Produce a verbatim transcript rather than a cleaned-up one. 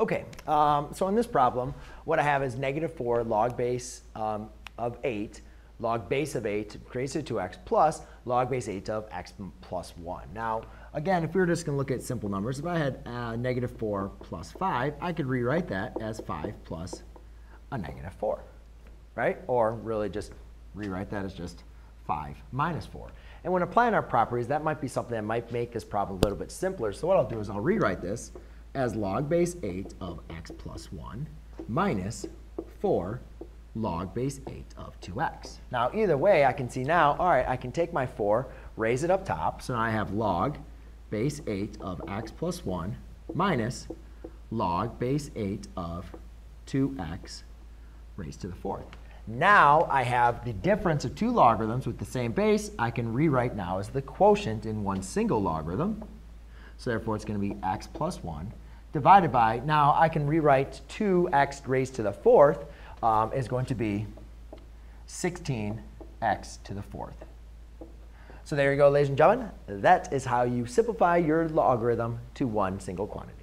Okay, um, so on this problem, what I have is negative four log base um, of eight, log base of eight raised to two x plus log base eight of x plus one. Now, again, if we were just going to look at simple numbers, if I had uh, negative four plus five, I could rewrite that as five plus a negative four, right? Or really just rewrite that as just five minus four. And when applying our properties, that might be something that might make this problem a little bit simpler. So what I'll do is I'll rewrite this as log base eight of x plus one minus four log base eight of two x. Now, either way, I can see now, all right, I can take my four, raise it up top. So now I have log base eight of x plus one minus log base eight of two x raised to the fourth. Now I have the difference of two logarithms with the same base. I can rewrite now as the quotient in one single logarithm. So therefore, it's going to be x plus one divided by, now I can rewrite two x raised to the fourth um, is going to be sixteen x to the fourth. So there you go, ladies and gentlemen. That is how you simplify your logarithm to one single quantity.